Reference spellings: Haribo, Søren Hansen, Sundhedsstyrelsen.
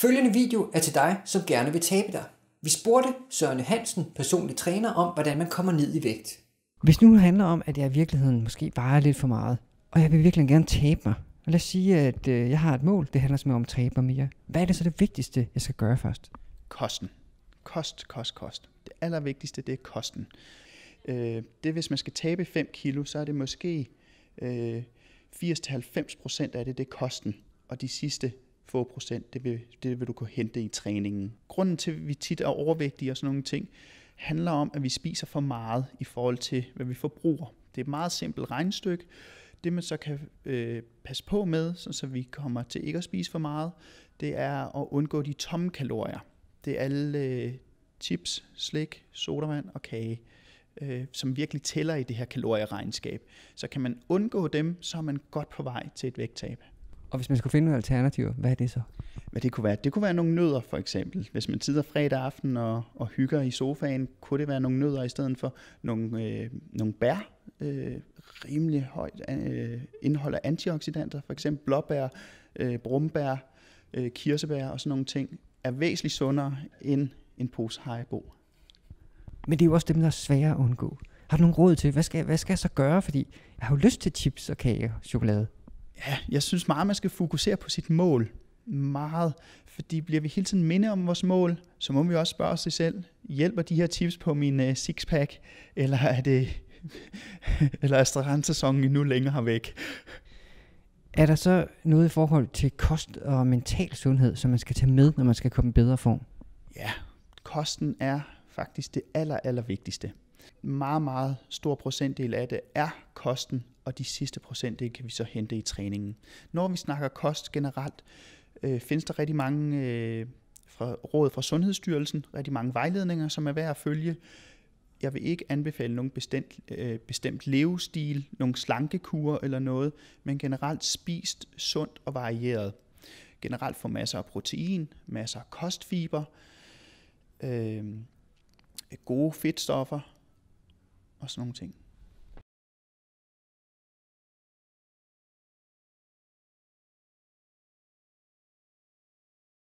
Følgende video er til dig, som gerne vil tabe dig. Vi spurgte Søren Hansen, personlig træner, om, hvordan man kommer ned i vægt. Hvis nu det handler om, at jeg i virkeligheden måske vejer lidt for meget, og jeg vil virkelig gerne tabe mig, og lad os sige, at jeg har et mål, det handler om at tabe mig mere. Hvad er det så det vigtigste, jeg skal gøre først? Kosten. Kost. Det allervigtigste, det er kosten. Det hvis man skal tabe 5 kilo, så er det måske 80-90% af det er kosten, og de sidste få procent, det vil du kunne hente i træningen. Grunden til, at vi tit er overvægtige og sådan nogle ting, handler om, at vi spiser for meget i forhold til, hvad vi forbruger. Det er et meget simpelt regnestykke. Det man så kan passe på med, så vi kommer til ikke at spise for meget, det er at undgå de tomme kalorier. Det er alle chips, slik, sodavand og kage, som virkelig tæller i det her kalorieregnskab. Så kan man undgå dem, så er man godt på vej til et vægttab. Og hvis man skulle finde nogle alternativer, hvad er det så? Hvad det kunne være? Det kunne være nogle nødder for eksempel. Hvis man sidder fredag aften og hygger i sofaen, kunne det være nogle nødder i stedet for nogle bær. Rimelig højt indhold af antioxidanter, for eksempel blåbær, brumbær, kirsebær og sådan nogle ting, er væsentligt sundere end en pose Haribo. Men det er jo også dem, der er svære at undgå. Har du nogle råd til, hvad skal jeg så gøre? Fordi jeg har jo lyst til chips og kage og chokolade. Ja, jeg synes meget, man skal fokusere på sit mål. Meget. Fordi bliver vi hele tiden minde om vores mål, så må vi også spørge os selv, hjælper de her chips på min sixpack, eller er det eller er strandsæsonen endnu længere væk? Er der så noget i forhold til kost og mental sundhed, som man skal tage med, når man skal komme i bedre form? Ja, kosten er faktisk det allervigtigste. Meget stor procentdel af det er kosten, og de sidste procentdel kan vi så hente i træningen. Når vi snakker kost generelt, findes der rigtig mange råd fra Sundhedsstyrelsen, rigtig mange vejledninger, som er værd at følge. Jeg vil ikke anbefale nogen bestemt levestil, nogle slankekurer eller noget, men generelt spist sundt og varieret. Generelt får masser af protein, masser af kostfiber, gode fedtstoffer og sådan nogle ting.